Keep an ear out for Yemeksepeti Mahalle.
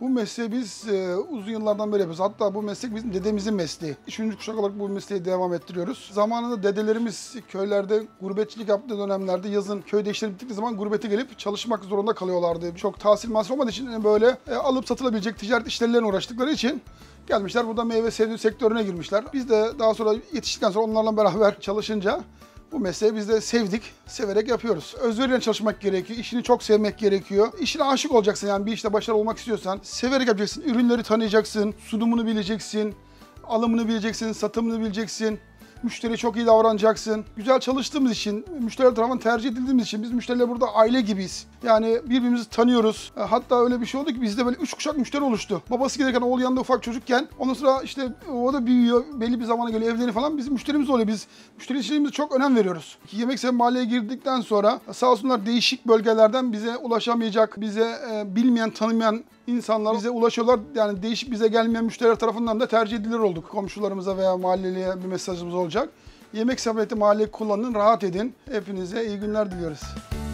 Bu mesleği biz uzun yıllardan beri yapıyoruz. Hatta bu meslek bizim dedemizin mesleği. Üçüncü kuşak olarak bu mesleği devam ettiriyoruz. Zamanında dedelerimiz köylerde gurbetçilik yaptığı dönemlerde yazın köyde işleri bittikleri zaman gurbete gelip çalışmak zorunda kalıyorlardı. Çok tahsil mahsul olmadığı için böyle alıp satılabilecek ticaret işlerlerine uğraştıkları için gelmişler burada meyve sebze sektörüne girmişler. Biz de daha sonra yetiştikten sonra onlarla beraber çalışınca bu mesleği biz de sevdik, severek yapıyoruz. Özveriyle çalışmak gerekiyor, işini çok sevmek gerekiyor. İşine aşık olacaksın yani bir işte başarılı olmak istiyorsan. Severek yapacaksın, ürünleri tanıyacaksın, sunumunu bileceksin, alımını bileceksin, satımını bileceksin. Müşteriye çok iyi davranacaksın. Güzel çalıştığımız için, müşteriler tarafından tercih edildiğimiz için biz müşteriler burada aile gibiyiz. Yani birbirimizi tanıyoruz. Hatta öyle bir şey oldu ki bizde böyle 3 kuşak müşteri oluştu. Babası giderken oğlu yanında ufak çocukken ondan sonra işte o da büyüyor. Belli bir zamana geliyor evleniyor falan. Bizim müşterimiz oluyor. Biz müşteri ilişkilerimize çok önem veriyoruz. Yemeksepeti Mahalle'ye girdikten sonra sağ olsunlar değişik bölgelerden bize ulaşamayacak, bize bilmeyen, tanımayan insanlar bize ulaşıyorlar. Yani değişik bize gelmeyen müşteriler tarafından da tercih edilir olduk. Komşularımıza veya mahalleliye bir mesajımız olacak. Yemeksepeti Mahalle kullanın, rahat edin. Hepinize iyi günler diliyoruz.